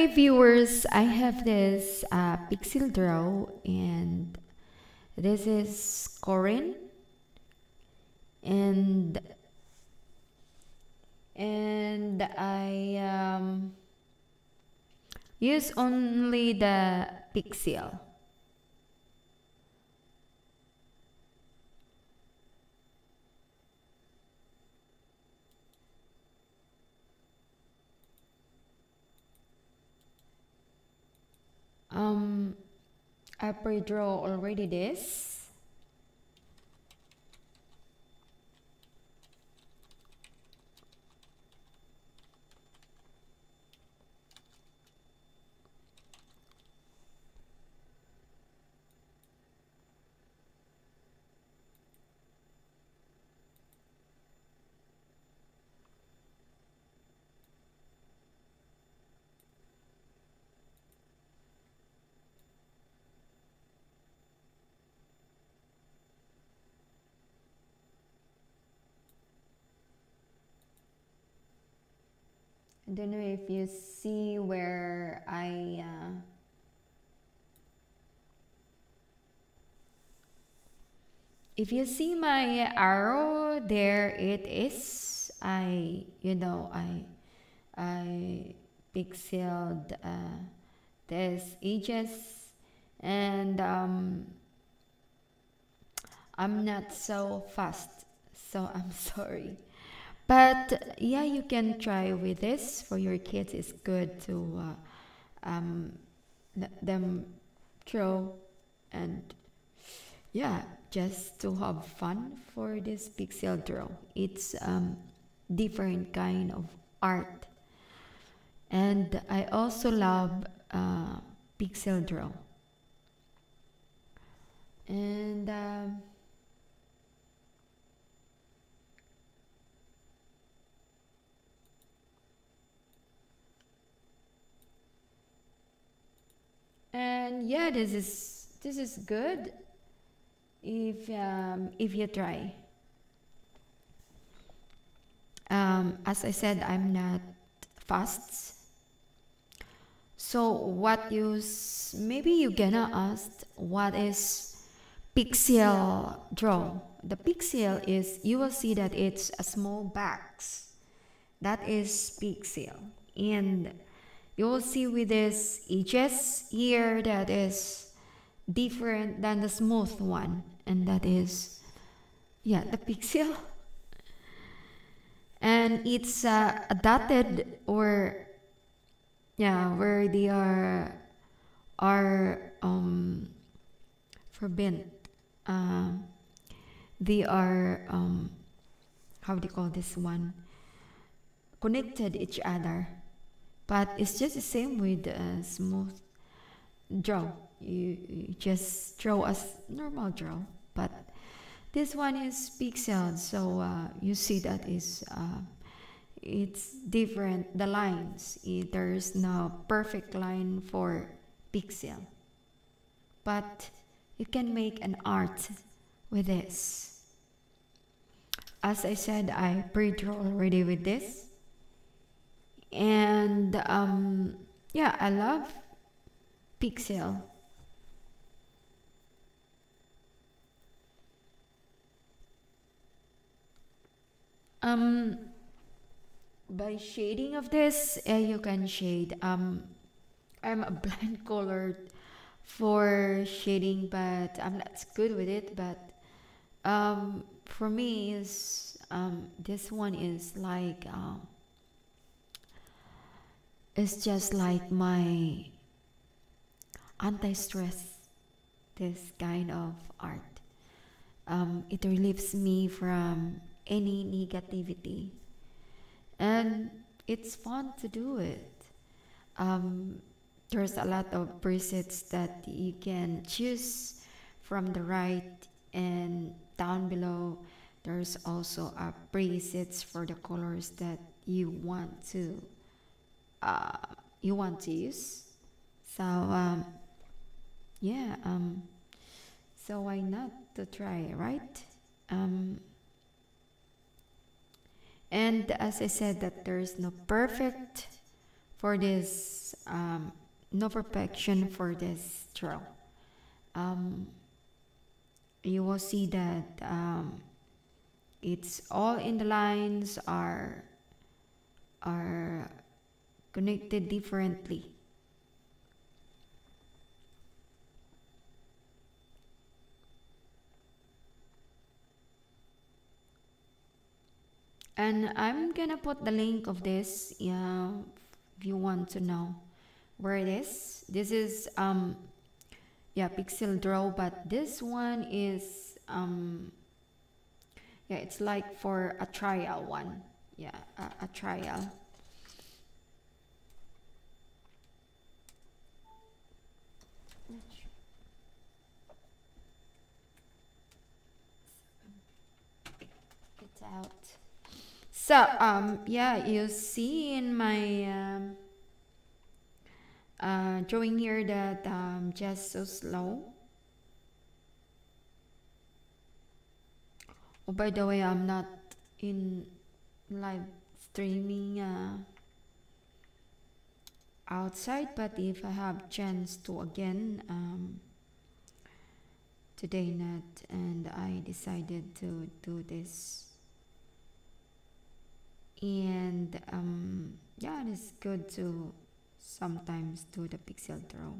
Hi viewers, I have this pixel draw, and this is Kourin, and I use only the pixel. I pre-draw already this. I don't know if you see where I if you see my arrow there, it is I pixeled these edges, and I'm not so fast, so I'm sorry. But yeah, you can try with this for your kids. It's good to let them throw, and yeah, just to have fun for this pixel draw. It's different kind of art, and I also love pixel draw. And yeah, this is good if you try. As I said, I'm not fast. So what you maybe you gonna ask, what is pixel draw? The pixel is, you will see that it's a small box. That is pixel, and you will see with this edges here that is different than the smooth one, and that is, yeah, the pixel. And it's dotted, or yeah, where they are forbidden. They are how do you call this one? Connected each other. But it's just the same with smooth draw. You just draw as normal draw. But this one is pixel, so you see that is it's different. The lines, there's no perfect line for pixel, but you can make an art with this. As I said, I pre-draw already with this. And yeah, I love pixel. By shading of this, you can shade. I'm a blind color for shading, but I'm not good with it. But for me is this one is like it's just like my anti-stress, this kind of art. It relieves me from any negativity, and it's fun to do it. There's a lot of presets that you can choose from the right, and down below there's also a presets for the colors that you want to use. So yeah, so why not to try, right? And as I said, that there is no perfect for this no perfection for this trail. You will see that it's all in the lines are connected differently. And I'm gonna put the link of this, if you want to know where it is. This is Pixel Draw, but this one is it's like for a trial one, a trial. It's out. So you see in my drawing here that just so slow. Oh, by the way, I'm not in live streaming outside, but if I have chance to again, today not, and I decided to do this. And it's good to sometimes do the pixel draw.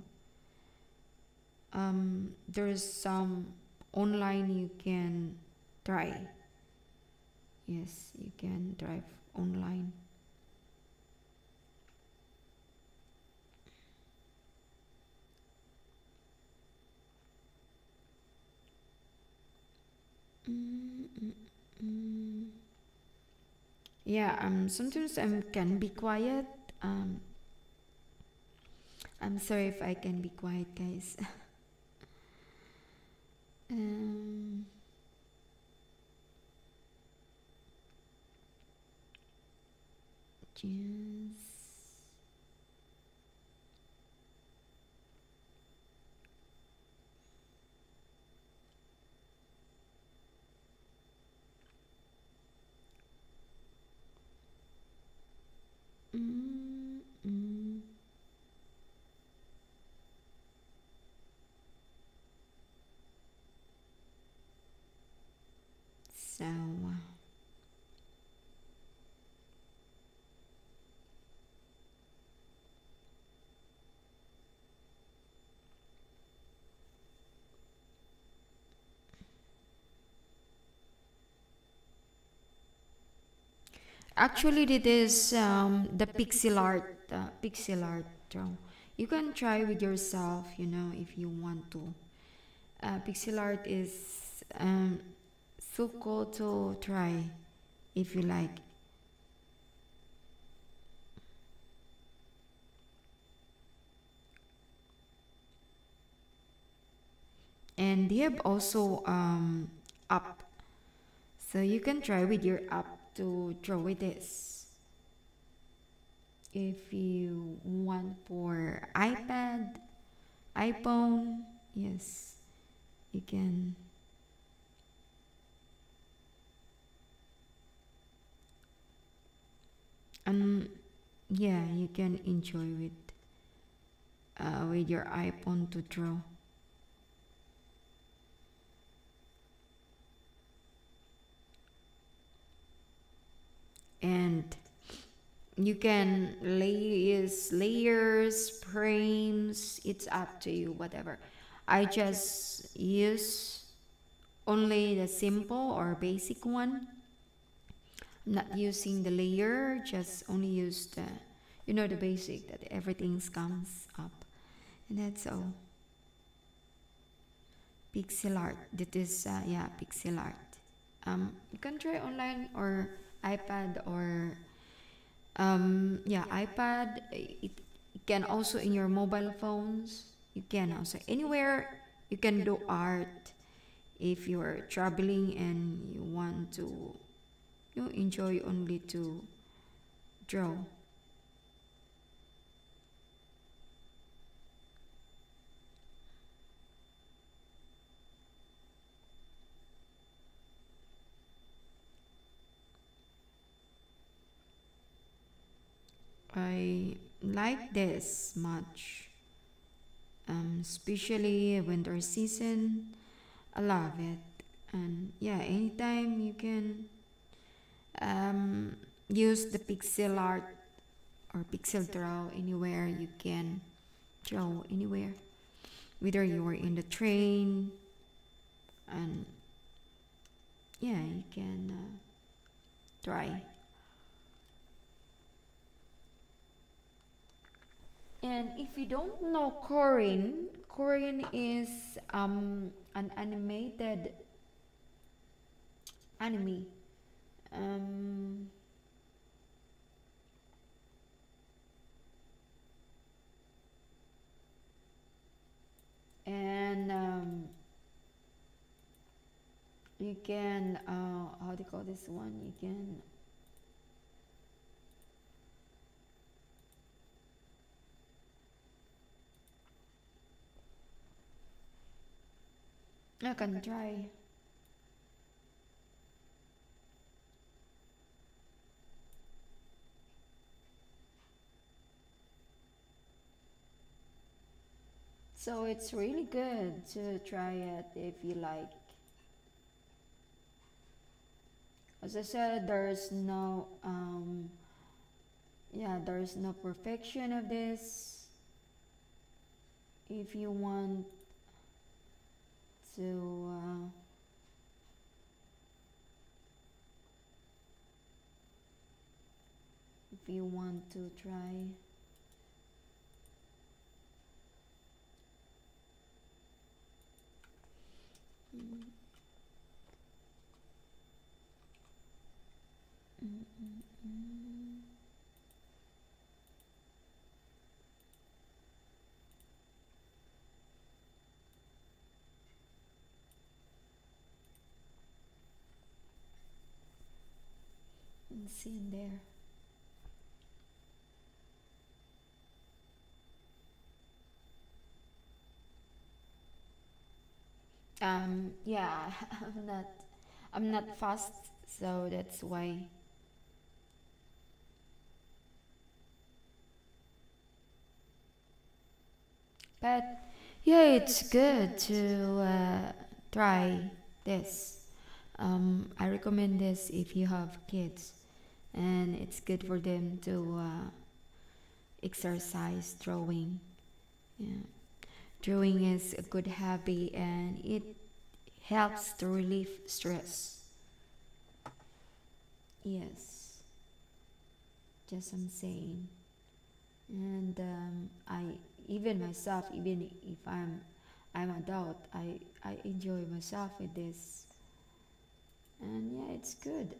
There's some online you can try. Yes, you can drive online. Sometimes I can be quiet. I'm sorry if I can be quiet, guys. So actually, it is the pixel art, drawing. You can try with yourself, if you want to. Pixel art is so cool to try if you like. And they have also app, so you can try with your app to draw with this. If you want for iPad, iPhone, yes, you can. You can enjoy with your iPhone to draw. And you can layers, frames, it's up to you, whatever. I just use only the simple or basic one. Not using the layer, just only use the the basic that everything comes up, and that's all. Pixel art, that is pixel art. You can try online or iPad or iPad. It can also in your mobile phones. You can also anywhere you can do art if you're traveling and you want to. You enjoy only to draw. I like this much, especially winter season. I love it. And yeah, anytime you can use the pixel art or pixel draw anywhere, you can draw anywhere, whether you are in the train. And yeah, you can try. And if you don't know Kourin, Kourin is an animated anime. You can how do you call this one? You can try. So it's really good to try it if you like. As I said, there's no there's no perfection of this. If you want to try. And see in there. Yeah, I'm not fast, so that's why. But yeah, it's good to try this. I recommend this if you have kids, and it's good for them to exercise drawing. Yeah. Drawing is a good hobby, and it helps to relieve stress. Yes, just I'm saying. And I even myself, even if I'm adult, I enjoy myself with this. And yeah, it's good.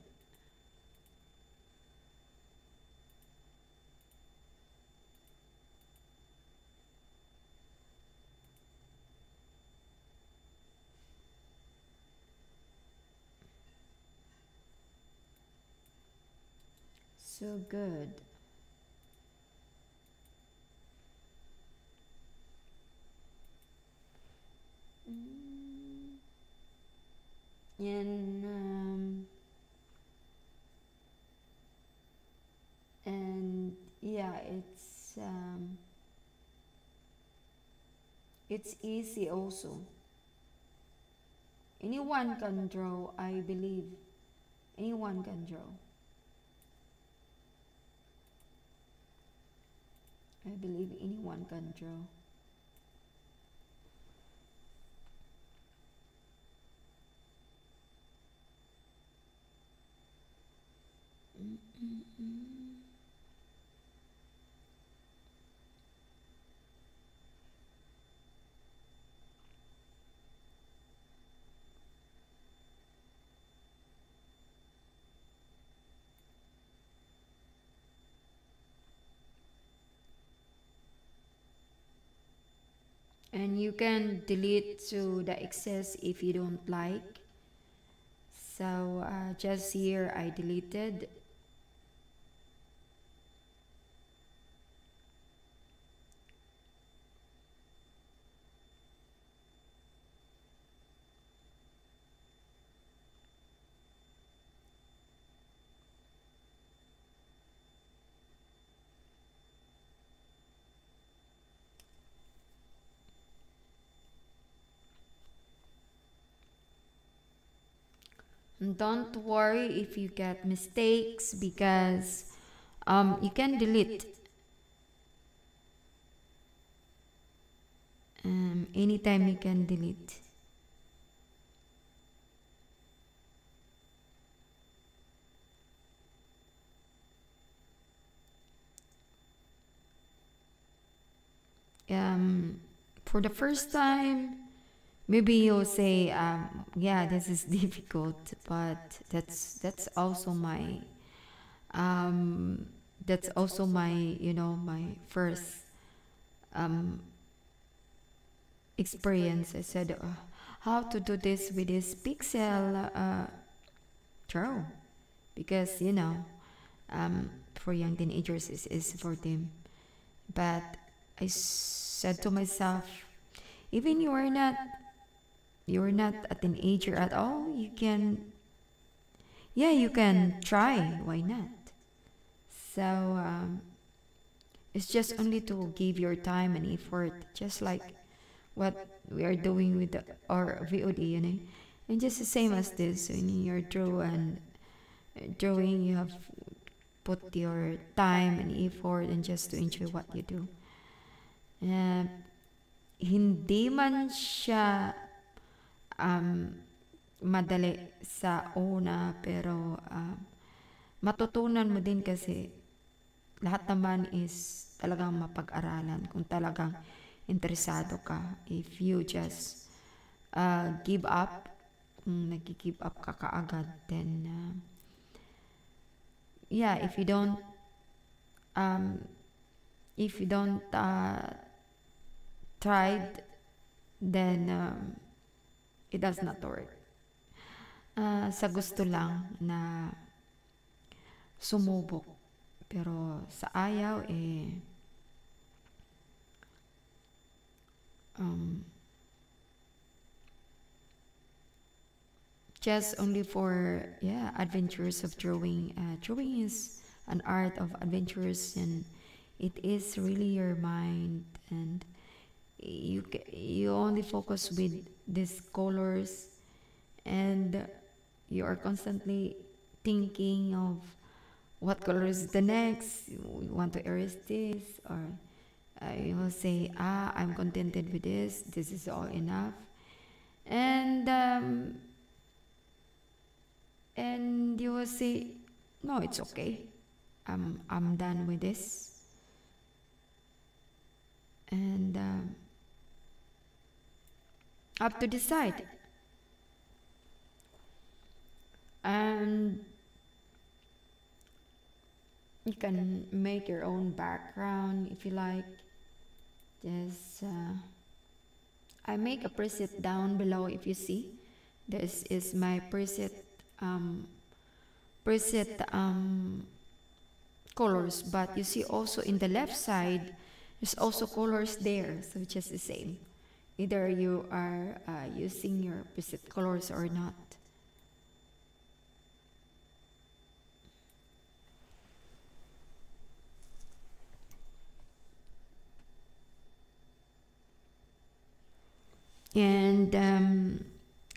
So good. And yeah, it's easy also. Anyone can draw, I believe. Anyone can draw, I believe. Anyone can draw. And you can delete to the excess if you don't like. So just here I deleted. Don't worry if you get mistakes, because you can delete anytime you can delete. For the first time, maybe you'll say, yeah, this is difficult, but that's also my, you know, my first experience. I said, how to do this with this pixel draw, because, you know, for young teenagers, it is for them. But I said to myself, even you're not a teenager at all, you can, yeah, you can try, why not? So it's just only to give your time and effort, just like what we are doing with our VOD, you know, and just the same as this. When you're drawing, you have put your time and effort, and just to enjoy what you do. Hindi man siya madali sa una, pero matutunan mo din kasi lahat naman is talagang mapag-aralan kung talagang interesado ka. If you just give up, kung nag-give up ka kaagad, then yeah, if you don't tried, then it does not work. Sa gusto lang na sumubok, pero sa ayaw just only for, yeah, adventures of drawing. Drawing is an art of adventures, and it is really your mind, and you only focus with these colors, and you are constantly thinking of what color is the next. You want to erase this, or you will say, I'm contented with this. This is all enough, and you will say, no, it's okay. I'm done with this. And up to decide, and you can make your own background if you like. Just I make a preset down below. If you see, this is my preset colors, but you see also in the left side there's also colors there, so it's just the same. Either you are using your preset colors or not. And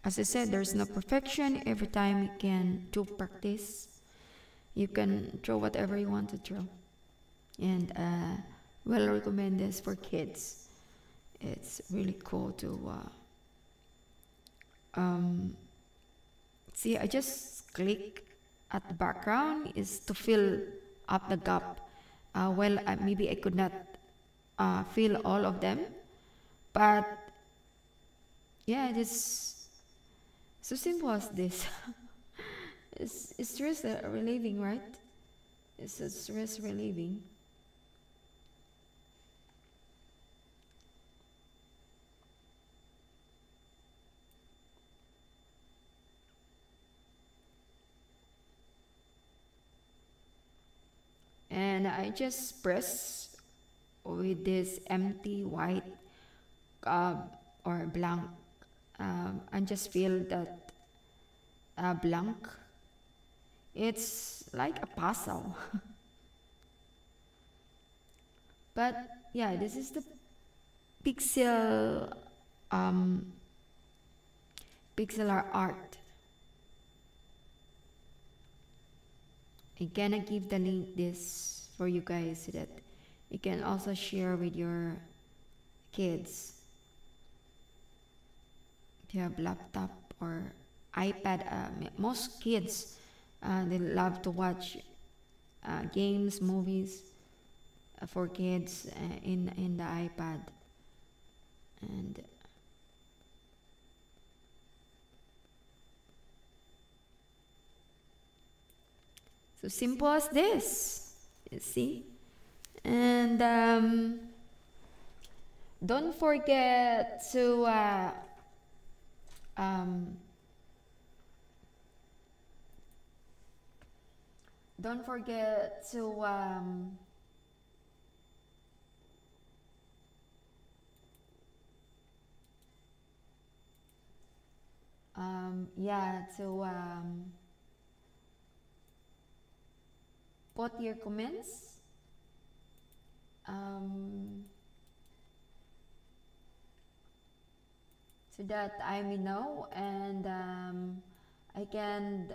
as I said, there's no perfection. Every time you can do practice, you can draw whatever you want to draw. And well, recommend this for kids. It's really cool to see. I just click at the background is to fill up the gap. Well, maybe I could not fill all of them, but yeah, it is so simple as this. It's stress relieving, right? It's stress relieving. And I just press with this empty white or blank, and just fill that blank. It's like a puzzle. But yeah, this is the pixel pixel art. I'm gonna give the link this for you guys so that you can also share with your kids. If you have laptop or iPad, most kids they love to watch games, movies for kids in the iPad. And so simple as this, you see. And don't forget to put your comments. So that I may know, and I can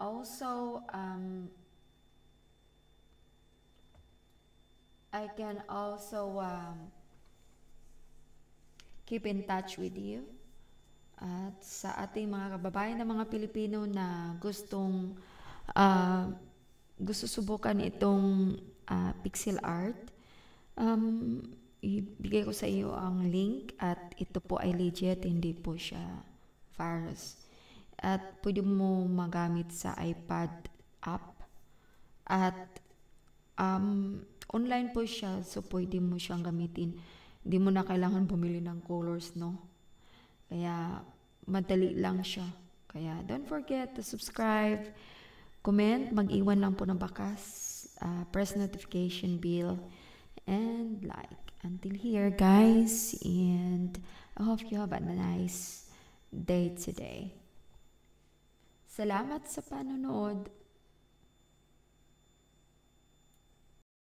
also keep in touch with you. At sa ating mga kababayan na mga Pilipino na gustong gusto subukan itong pixel art, ibigay ko sa iyo ang link, at ito po ay legit, hindi po siya virus. At pwede mo magamit sa iPad app, at online po siya, so pwede mo siyang gamitin. Hindi mo na kailangan bumili ng colors, no? Kaya madali lang siya. Kaya don't forget to subscribe, comment, mag-iwan lang po ng bakas. Press notification bell and like. Until here, guys, and I hope you have a nice day today. Salamat sa panonood.